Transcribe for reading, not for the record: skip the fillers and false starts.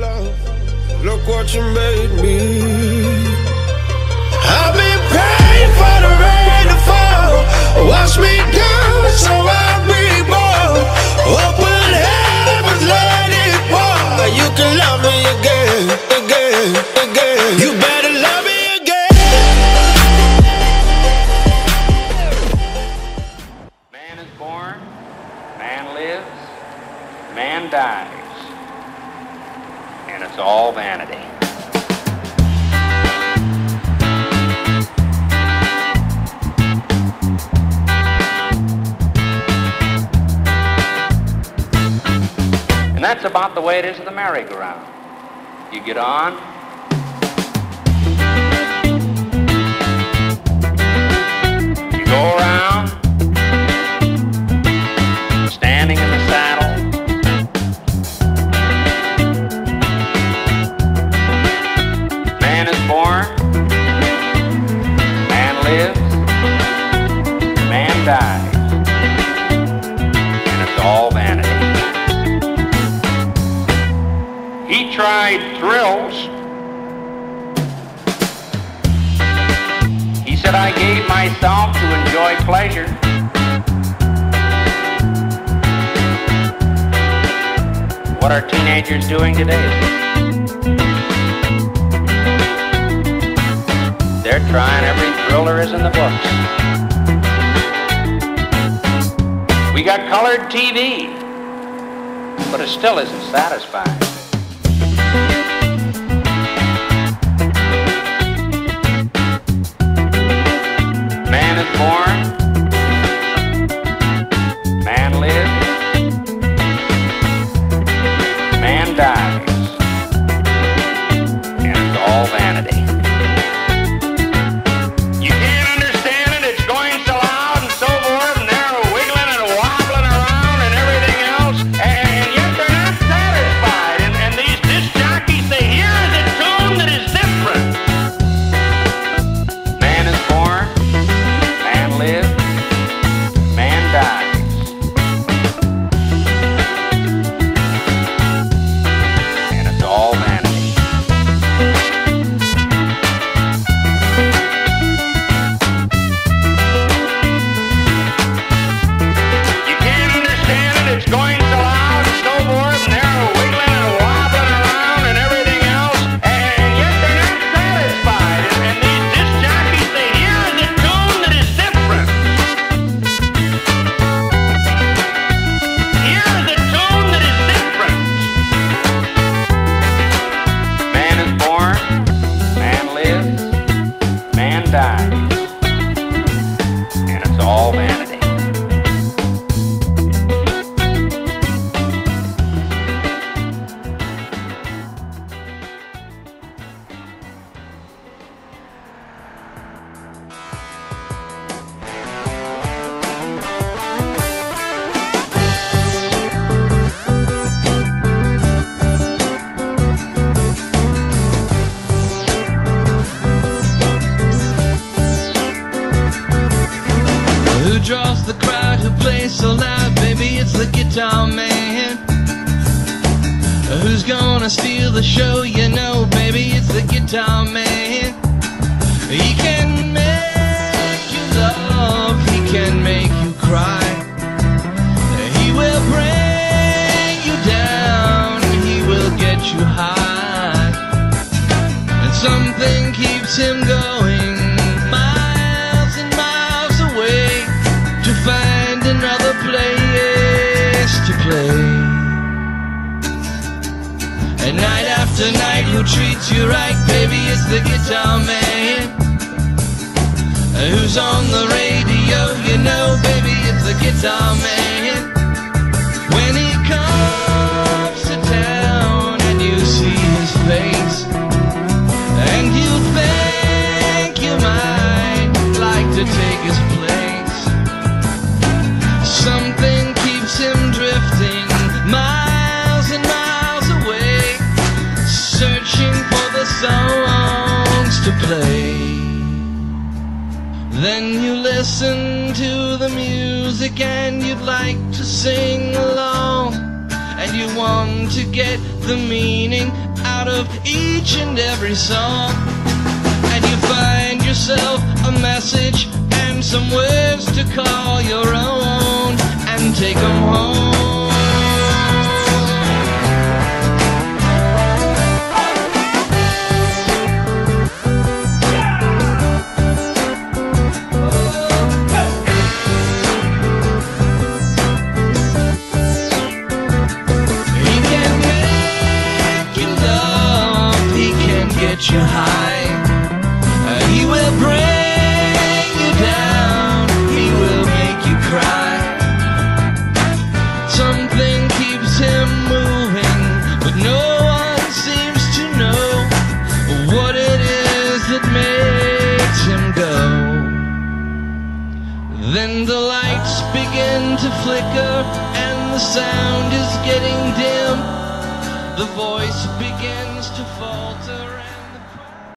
love. Look what you made me. I've been praying for the rain to fall. Wash me down so I'll be born. Open heavens, let it pour. You can love me again, again, again. You better love me again. Man is born, man lives, man dies. And it's all vanity. And that's about the way it is at the merry-go-round. You get on. You go around. Standing in the saddle. And it's all vanity. He tried thrills. He said, I gave myself to enjoy pleasure. What are teenagers doing today? They're trying every thrill there is in the books. We got colored TV, but it still isn't satisfying. Man is born, man lives, man dies, and it's all vanity. and you want to get the meaning out of each and every song, and you find yourself a message and some words to call your own and take them home. You high, he will bring you down, he will make you cry. Something keeps him moving, but no one seems to know what it is that makes him go. Then the lights begin to flicker and the sound is getting dim. The voice begins to falter.